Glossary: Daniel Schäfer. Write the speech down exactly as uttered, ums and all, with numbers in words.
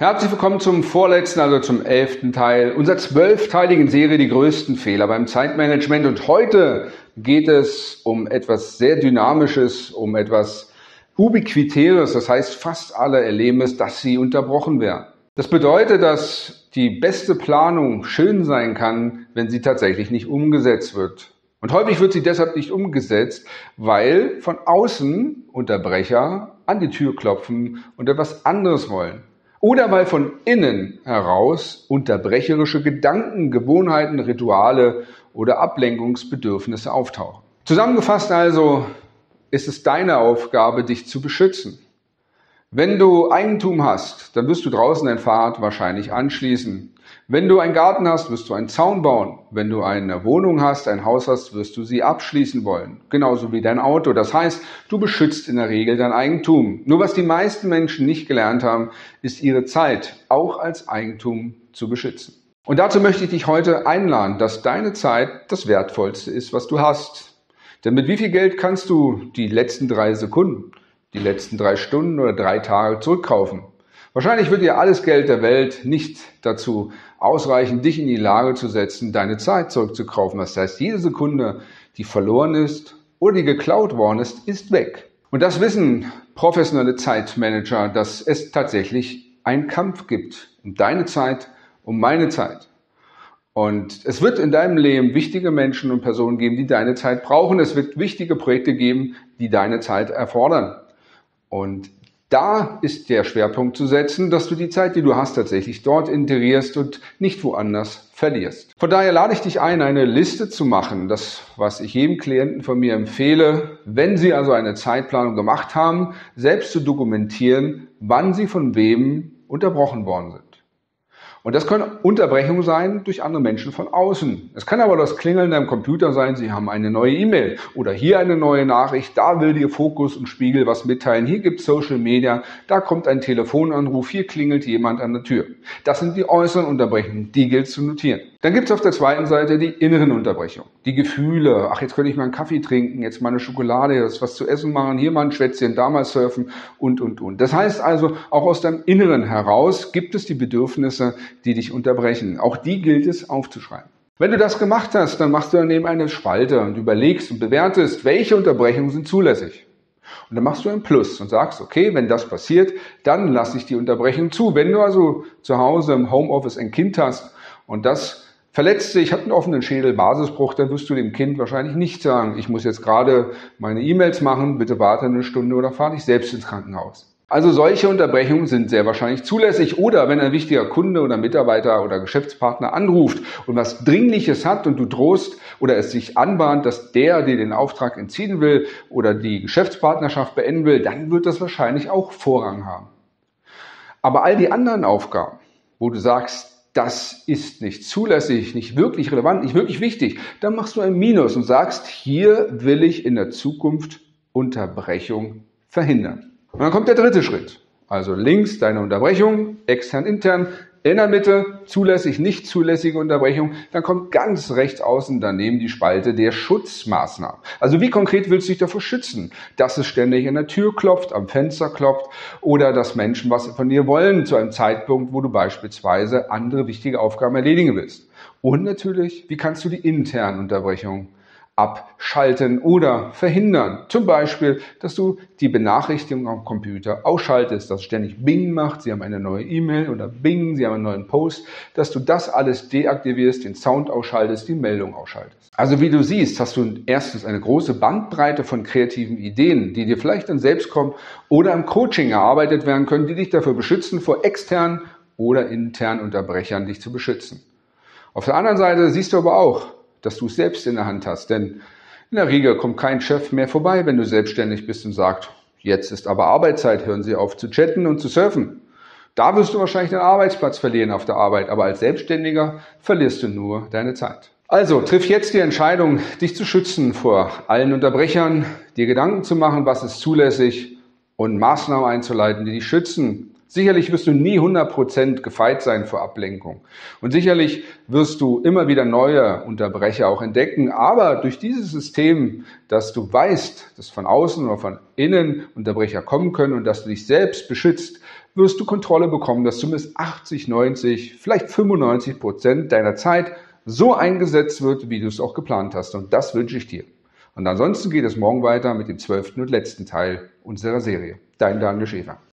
Herzlich willkommen zum vorletzten, also zum elften Teil unserer zwölfteiligen Serie Die größten Fehler beim Zeitmanagement. Und heute geht es um etwas sehr Dynamisches, um etwas Ubiquitäres. Das heißt, fast alle erleben es, dass sie unterbrochen werden. Das bedeutet, dass die beste Planung schön sein kann, wenn sie tatsächlich nicht umgesetzt wird. Und häufig wird sie deshalb nicht umgesetzt, weil von außen Unterbrecher an die Tür klopfen und etwas anderes wollen. Oder weil von innen heraus unterbrecherische Gedanken, Gewohnheiten, Rituale oder Ablenkungsbedürfnisse auftauchen. Zusammengefasst also ist es deine Aufgabe, dich zu beschützen. Wenn du Eigentum hast, dann wirst du draußen dein Fahrrad wahrscheinlich anschließen. Wenn du einen Garten hast, wirst du einen Zaun bauen. Wenn du eine Wohnung hast, ein Haus hast, wirst du sie abschließen wollen. Genauso wie dein Auto. Das heißt, du beschützt in der Regel dein Eigentum. Nur was die meisten Menschen nicht gelernt haben, ist ihre Zeit auch als Eigentum zu beschützen. Und dazu möchte ich dich heute einladen, dass deine Zeit das Wertvollste ist, was du hast. Denn mit wie viel Geld kannst du die letzten drei Sekunden, die letzten drei Stunden oder drei Tage zurückkaufen? Wahrscheinlich wird dir alles Geld der Welt nicht dazu ausreichen, dich in die Lage zu setzen, deine Zeit zurückzukaufen. Das heißt, jede Sekunde, die verloren ist oder die geklaut worden ist, ist weg. Und das wissen professionelle Zeitmanager, dass es tatsächlich einen Kampf gibt um deine Zeit, um meine Zeit. Und es wird in deinem Leben wichtige Menschen und Personen geben, die deine Zeit brauchen. Es wird wichtige Projekte geben, die deine Zeit erfordern. Und da ist der Schwerpunkt zu setzen, dass du die Zeit, die du hast, tatsächlich dort integrierst und nicht woanders verlierst. Von daher lade ich dich ein, eine Liste zu machen, das, was ich jedem Klienten von mir empfehle, wenn sie also eine Zeitplanung gemacht haben, selbst zu dokumentieren, wann sie von wem unterbrochen worden sind. Und das können Unterbrechungen sein durch andere Menschen von außen. Es kann aber das Klingeln am Computer sein, Sie haben eine neue E-Mail oder hier eine neue Nachricht, da will dir Fokus und Spiegel was mitteilen, hier gibt es Social Media, da kommt ein Telefonanruf, hier klingelt jemand an der Tür. Das sind die äußeren Unterbrechungen, die gilt zu notieren. Dann gibt es auf der zweiten Seite die inneren Unterbrechungen, die Gefühle, ach jetzt könnte ich mal einen Kaffee trinken, jetzt mal eine Schokolade, jetzt was zu essen machen, hier mal ein Schwätzchen, da mal surfen und, und, und. Das heißt also, auch aus deinem Inneren heraus gibt es die Bedürfnisse, die dich unterbrechen. Auch die gilt es aufzuschreiben. Wenn du das gemacht hast, dann machst du daneben eine Spalte und überlegst und bewertest, welche Unterbrechungen sind zulässig. Und dann machst du ein Plus und sagst, okay, wenn das passiert, dann lasse ich die Unterbrechung zu. Wenn du also zu Hause im Homeoffice ein Kind hast und das verletzt sich, hat einen offenen Schädel, Basisbruch, dann wirst du dem Kind wahrscheinlich nicht sagen, ich muss jetzt gerade meine E-Mails machen, bitte warte eine Stunde oder fahr dich selbst ins Krankenhaus. Also solche Unterbrechungen sind sehr wahrscheinlich zulässig. Oder wenn ein wichtiger Kunde oder Mitarbeiter oder Geschäftspartner anruft und was Dringliches hat und du drohst oder es sich anbahnt, dass der dir den Auftrag entziehen will oder die Geschäftspartnerschaft beenden will, dann wird das wahrscheinlich auch Vorrang haben. Aber all die anderen Aufgaben, wo du sagst, das ist nicht zulässig, nicht wirklich relevant, nicht wirklich wichtig, dann machst du ein Minus und sagst, hier will ich in der Zukunft Unterbrechung verhindern. Und dann kommt der dritte Schritt. Also links deine Unterbrechung, extern, intern, in der Mitte, zulässig, nicht zulässige Unterbrechung. Dann kommt ganz rechts außen daneben die Spalte der Schutzmaßnahmen. Also wie konkret willst du dich davor schützen, dass es ständig an der Tür klopft, am Fenster klopft oder dass Menschen was von dir wollen zu einem Zeitpunkt, wo du beispielsweise andere wichtige Aufgaben erledigen willst. Und natürlich, wie kannst du die internen Unterbrechungen abschalten oder verhindern. Zum Beispiel, dass du die Benachrichtigung am Computer ausschaltest, dass ständig Bing macht, sie haben eine neue E-Mail oder Bing, sie haben einen neuen Post, dass du das alles deaktivierst, den Sound ausschaltest, die Meldung ausschaltest. Also wie du siehst, hast du erstens eine große Bandbreite von kreativen Ideen, die dir vielleicht dann selbst kommen oder im Coaching erarbeitet werden können, die dich dafür beschützen, vor externen oder internen Unterbrechern dich zu beschützen. Auf der anderen Seite siehst du aber auch, dass du es selbst in der Hand hast. Denn in der Regel kommt kein Chef mehr vorbei, wenn du selbstständig bist und sagt, jetzt ist aber Arbeitszeit, hören Sie auf zu chatten und zu surfen. Da wirst du wahrscheinlich deinen Arbeitsplatz verlieren auf der Arbeit, aber als Selbstständiger verlierst du nur deine Zeit. Also triff jetzt die Entscheidung, dich zu schützen vor allen Unterbrechern, dir Gedanken zu machen, was ist zulässig und Maßnahmen einzuleiten, die dich schützen. Sicherlich wirst du nie hundert Prozent gefeit sein vor Ablenkung. Und sicherlich wirst du immer wieder neue Unterbrecher auch entdecken. Aber durch dieses System, dass du weißt, dass von außen oder von innen Unterbrecher kommen können und dass du dich selbst beschützt, wirst du Kontrolle bekommen, dass zumindest achtzig, neunzig, vielleicht fünfundneunzig Prozent deiner Zeit so eingesetzt wird, wie du es auch geplant hast. Und das wünsche ich dir. Und ansonsten geht es morgen weiter mit dem zwölften und letzten Teil unserer Serie. Dein Daniel Schäfer.